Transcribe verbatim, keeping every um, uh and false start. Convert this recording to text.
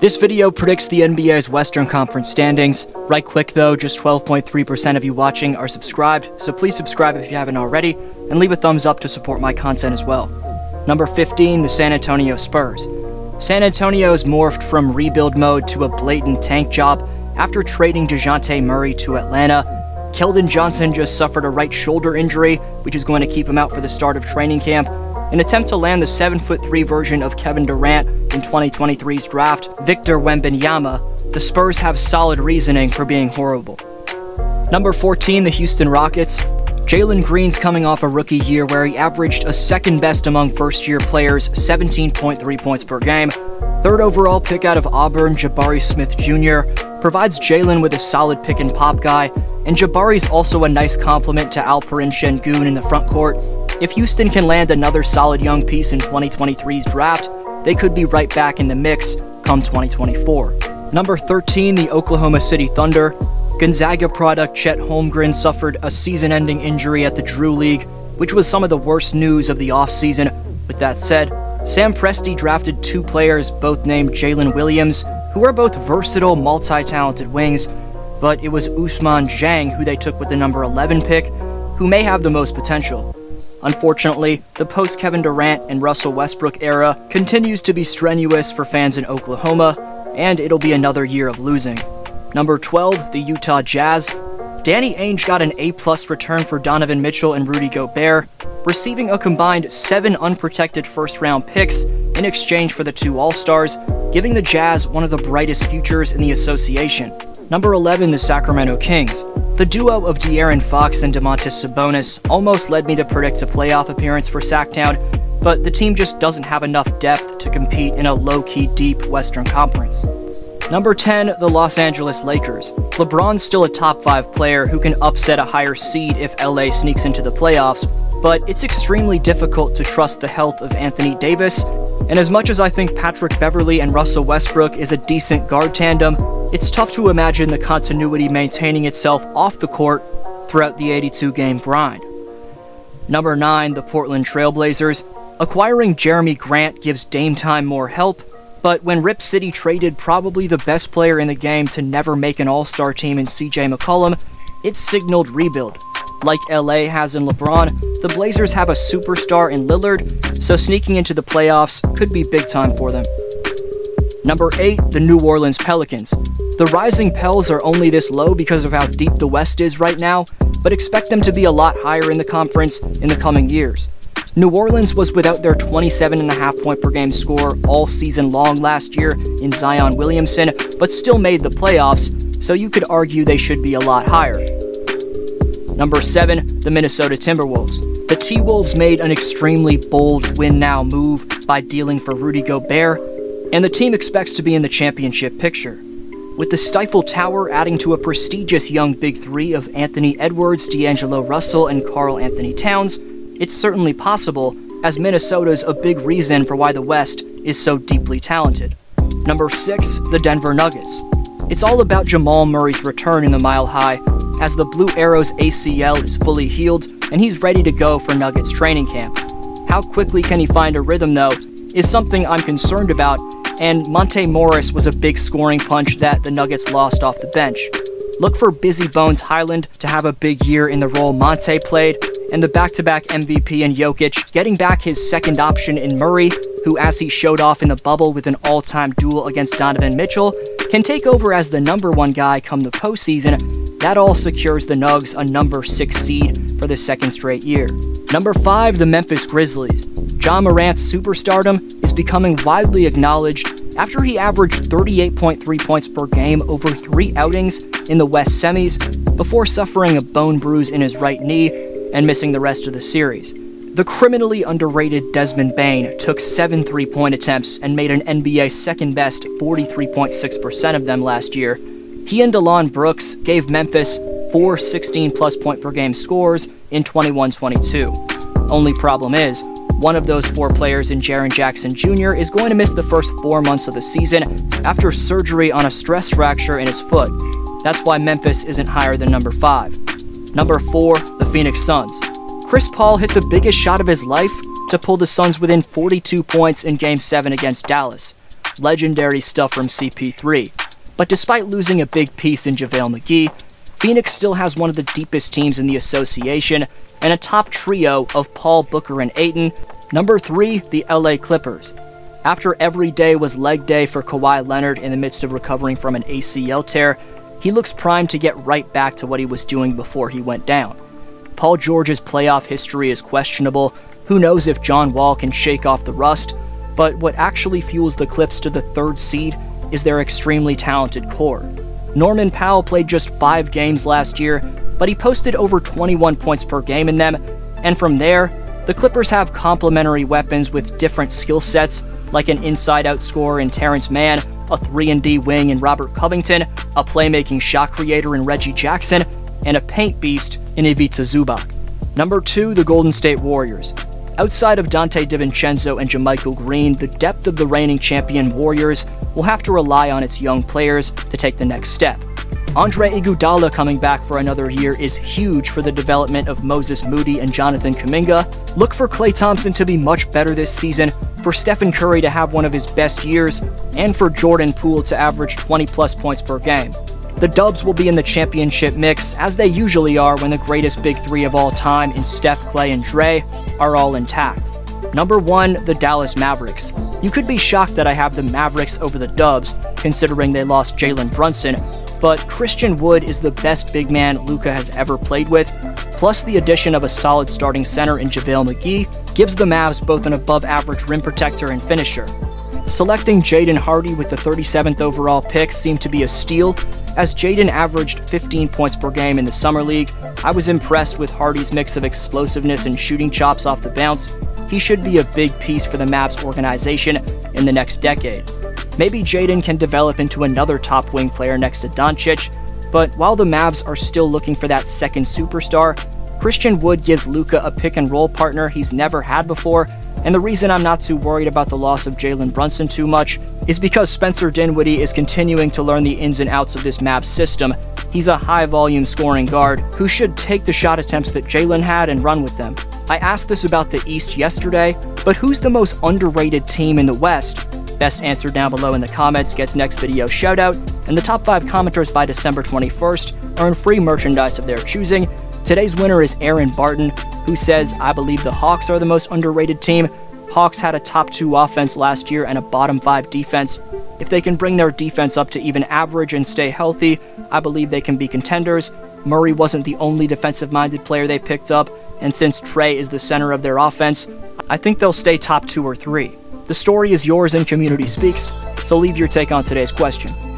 This video predicts the N B A's Western Conference standings. Right quick though, just twelve point three percent of you watching are subscribed, so please subscribe if you haven't already, and leave a thumbs up to support my content as well. Number fifteen, the San Antonio Spurs. San Antonio has morphed from rebuild mode to a blatant tank job after trading DeJounte Murray to Atlanta. Keldon Johnson just suffered a right shoulder injury, which is going to keep him out for the start of training camp. An attempt to land the seven foot three version of Kevin Durant in twenty twenty-three's draft, Victor Wembanyama, the Spurs have solid reasoning for being horrible. Number fourteen, the Houston Rockets. Jalen Green's coming off a rookie year where he averaged a second best among first-year players, seventeen point three points per game. Third overall pick out of Auburn, Jabari Smith Junior provides Jalen with a solid pick and pop guy, and Jabari's also a nice complement to Alperen Sengun in the frontcourt. If Houston can land another solid young piece in twenty twenty-three's draft, they could be right back in the mix come twenty twenty-four. Number thirteen, the Oklahoma City Thunder. Gonzaga product Chet Holmgren suffered a season-ending injury at the Drew League, which was some of the worst news of the offseason. With that said, Sam Presti drafted two players, both named Jaylen Williams, who are both versatile, multi-talented wings, but it was Usman Zhang who they took with the number eleven pick, who may have the most potential. Unfortunately, the post-Kevin Durant and Russell Westbrook era continues to be strenuous for fans in Oklahoma, and it'll be another year of losing. Number twelve, the Utah Jazz. Danny Ainge got an A plus return for Donovan Mitchell and Rudy Gobert, receiving a combined seven unprotected first-round picks in exchange for the two All-Stars, giving the Jazz one of the brightest futures in the association. Number eleven, the Sacramento Kings. The duo of De'Aaron Fox and DeMontis Sabonis almost led me to predict a playoff appearance for Sactown, but the team just doesn't have enough depth to compete in a low-key deep Western Conference. Number ten, the Los Angeles Lakers. LeBron's still a top five player who can upset a higher seed if L A sneaks into the playoffs, but it's extremely difficult to trust the health of Anthony Davis, and as much as I think Patrick Beverley and Russell Westbrook is a decent guard tandem, it's tough to imagine the continuity maintaining itself off the court throughout the eighty-two game grind. Number nine, the Portland Trailblazers. Acquiring Jeremy Grant gives Dame Time more help, but when Rip City traded probably the best player in the game to never make an all-star team in C J McCollum, it signaled rebuild. Like L A has in LeBron, the Blazers have a superstar in Lillard, so sneaking into the playoffs could be big time for them. Number eight, the New Orleans Pelicans. The rising Pels are only this low because of how deep the West is right now, but expect them to be a lot higher in the conference in the coming years. New Orleans was without their twenty-seven point five point per game scorer all season long last year in Zion Williamson, but still made the playoffs, so you could argue they should be a lot higher. Number seven, the Minnesota Timberwolves. The T-Wolves made an extremely bold win-now move by dealing for Rudy Gobert, and the team expects to be in the championship picture. With the Stifle Tower adding to a prestigious young Big Three of Anthony Edwards, D'Angelo Russell, and Karl-Anthony Towns, it's certainly possible, as Minnesota's a big reason for why the West is so deeply talented. Number six, the Denver Nuggets. It's all about Jamal Murray's return in the Mile High, as the Blue Arrows A C L is fully healed and he's ready to go for Nuggets training camp. How quickly can he find a rhythm though is something I'm concerned about, and Monte Morris was a big scoring punch that the Nuggets lost off the bench. Look for Busy Bones Highland to have a big year in the role Monte played, and the back-to-back M V P in Jokic getting back his second option in Murray, who, as he showed off in the bubble with an all-time duel against Donovan Mitchell, can take over as the number one guy come the postseason. That all secures the Nuggets a number six seed for the second straight year. Number five, the Memphis Grizzlies. Ja Morant's superstardom is becoming widely acknowledged after he averaged thirty-eight point three points per game over three outings in the West semis before suffering a bone bruise in his right knee and missing the rest of the series. The criminally underrated Desmond Bane took seven three-point attempts and made an N B A second-best forty-three point six percent of them last year. He and DeLon Brooks gave Memphis four sixteen-plus point per game scores in twenty-one twenty-two. Only problem is, one of those four players in Jaren Jackson Junior is going to miss the first four months of the season after surgery on a stress fracture in his foot. That's why Memphis isn't higher than number five. Number four, the Phoenix Suns. Chris Paul hit the biggest shot of his life to pull the Suns within forty-two points in Game seven against Dallas. legendary stuff from C P three. But despite losing a big piece in JaVale McGee, Phoenix still has one of the deepest teams in the association and a top trio of Paul, Booker, and Ayton. Number three, the L A Clippers. After every day was leg day for Kawhi Leonard in the midst of recovering from an A C L tear, he looks primed to get right back to what he was doing before he went down. Paul George's playoff history is questionable. Who knows if John Wall can shake off the rust, but what actually fuels the Clips to the third seed is their extremely talented core. Norman Powell played just five games last year, but he posted over twenty-one points per game in them, and from there, the Clippers have complementary weapons with different skill sets, like an inside-out scorer in Terrence Mann, a three and D wing in Robert Covington, a playmaking shot creator in Reggie Jackson, and a paint beast in Ivica Zubac. Number two, the Golden State Warriors. Outside of Dante DiVincenzo and JaMychal Green, the depth of the reigning champion Warriors will have to rely on its young players to take the next step. Andre Iguodala coming back for another year is huge for the development of Moses Moody and Jonathan Kuminga. Look for Klay Thompson to be much better this season, for Stephen Curry to have one of his best years, and for Jordan Poole to average twenty plus points per game. The Dubs will be in the championship mix, as they usually are when the greatest big three of all time in Steph, Klay, and Dre are all intact. Number one, the Dallas Mavericks. You could be shocked that I have the Mavericks over the Dubs, considering they lost Jalen Brunson, but Christian Wood is the best big man Luka has ever played with, plus the addition of a solid starting center in JaVale McGee gives the Mavs both an above-average rim protector and finisher. Selecting Jaden Hardy with the thirty-seventh overall pick seemed to be a steal, as Jaden averaged fifteen points per game in the Summer League. I was impressed with Hardy's mix of explosiveness and shooting chops off the bounce. He should be a big piece for the Mavs organization in the next decade. Maybe Jaden can develop into another top wing player next to Doncic, but while the Mavs are still looking for that second superstar, Christian Wood gives Luka a pick and roll partner he's never had before, and the reason I'm not too worried about the loss of Jalen Brunson too much is because Spencer Dinwiddie is continuing to learn the ins and outs of this Mavs system. He's a high-volume scoring guard who should take the shot attempts that Jalen had and run with them. I asked this about the East yesterday, but who's the most underrated team in the West? Best answer down below in the comments gets next video shoutout, and the top five commenters by December twenty-first earn free merchandise of their choosing. Today's winner is Aaron Barton, who says, "I believe the Hawks are the most underrated team. Hawks had a top two offense last year and a bottom five defense. If they can bring their defense up to even average and stay healthy, I believe they can be contenders. Murray wasn't the only defensive-minded player they picked up, and since Trey is the center of their offense, I think they'll stay top two or three." The story is yours and Community Speaks, so leave your take on today's question.